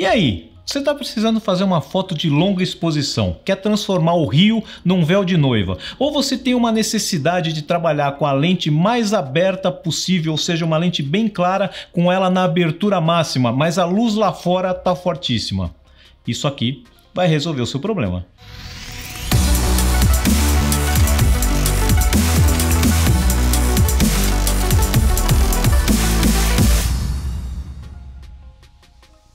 E aí? Você está precisando fazer uma foto de longa exposição, quer transformar o rio num véu de noiva, ou você tem uma necessidade de trabalhar com a lente mais aberta possível, ou seja, uma lente bem clara com ela na abertura máxima, mas a luz lá fora está fortíssima. Isso aqui vai resolver o seu problema.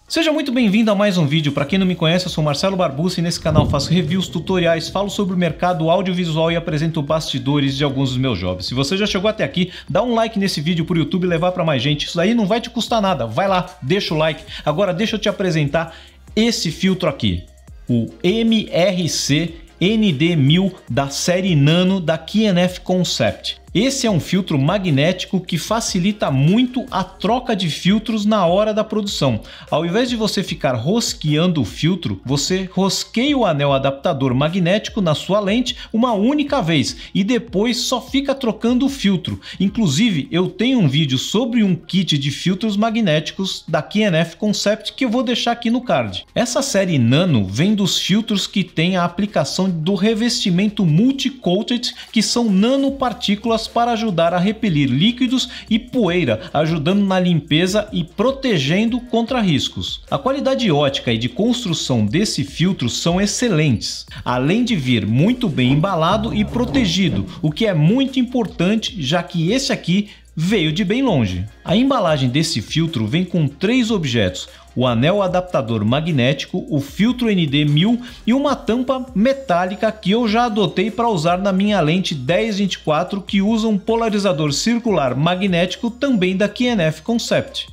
Seja muito bem-vindo a mais um vídeo. Para quem não me conhece, eu sou Marcelo Barbusci e nesse canal faço reviews, tutoriais, falo sobre o mercado audiovisual e apresento bastidores de alguns dos meus jobs. Se você já chegou até aqui, dá um like nesse vídeo pro YouTube levar para mais gente. Isso daí não vai te custar nada. Vai lá, deixa o like. Agora deixa eu te apresentar esse filtro aqui, o MRC ND1000 da série Nano da K&F Concept. Esse é um filtro magnético que facilita muito a troca de filtros na hora da produção. Ao invés de você ficar rosqueando o filtro, você rosqueia o anel adaptador magnético na sua lente uma única vez e depois só fica trocando o filtro. Inclusive, eu tenho um vídeo sobre um kit de filtros magnéticos da K&F Concept que eu vou deixar aqui no card. Essa série Nano vem dos filtros que tem a aplicação do revestimento multi-coated, que são nanopartículas para ajudar a repelir líquidos e poeira, ajudando na limpeza e protegendo contra riscos. A qualidade ótica e de construção desse filtro são excelentes, além de vir muito bem embalado e protegido, o que é muito importante, já que esse aqui veio de bem longe. A embalagem desse filtro vem com três objetos: o anel adaptador magnético, o filtro ND1000 e uma tampa metálica que eu já adotei para usar na minha lente 10-24 que usa um polarizador circular magnético também da K&F Concept.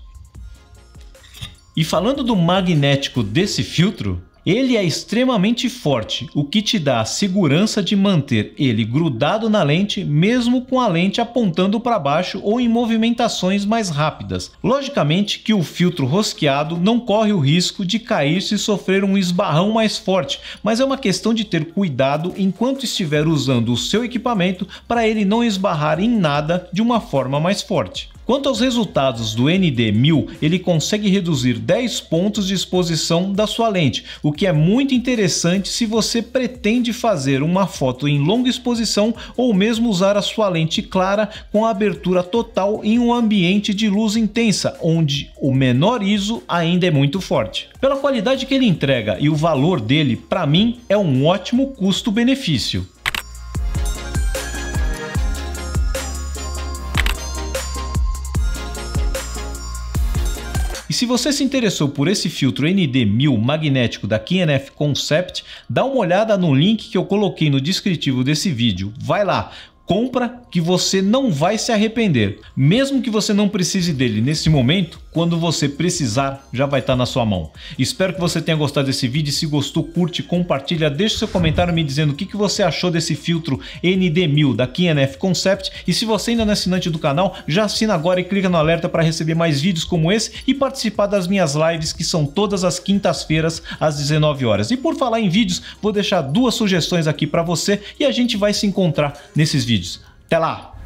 E falando do magnético desse filtro, ele é extremamente forte, o que te dá a segurança de manter ele grudado na lente mesmo com a lente apontando para baixo ou em movimentações mais rápidas. Logicamente que o filtro rosqueado não corre o risco de cair se sofrer um esbarrão mais forte, mas é uma questão de ter cuidado enquanto estiver usando o seu equipamento para ele não esbarrar em nada de uma forma mais forte. Quanto aos resultados do ND1000, ele consegue reduzir 10 pontos de exposição da sua lente, o que é muito interessante se você pretende fazer uma foto em longa exposição ou mesmo usar a sua lente clara com a abertura total em um ambiente de luz intensa, onde o menor ISO ainda é muito forte. Pela qualidade que ele entrega e o valor dele, para mim, é um ótimo custo-benefício. E se você se interessou por esse filtro ND1000 magnético da K&F Concept, dá uma olhada no link que eu coloquei no descritivo desse vídeo. Vai lá, compra que você não vai se arrepender. Mesmo que você não precise dele nesse momento, quando você precisar, já vai estar na sua mão. Espero que você tenha gostado desse vídeo. Se gostou, curte, compartilha, deixa seu comentário me dizendo o que você achou desse filtro ND1000 da K&F Concept. E se você ainda não é assinante do canal, já assina agora e clica no alerta para receber mais vídeos como esse e participar das minhas lives, que são todas as quintas-feiras às 19 horas. E por falar em vídeos, vou deixar duas sugestões aqui para você e a gente vai se encontrar nesses vídeos. Até lá!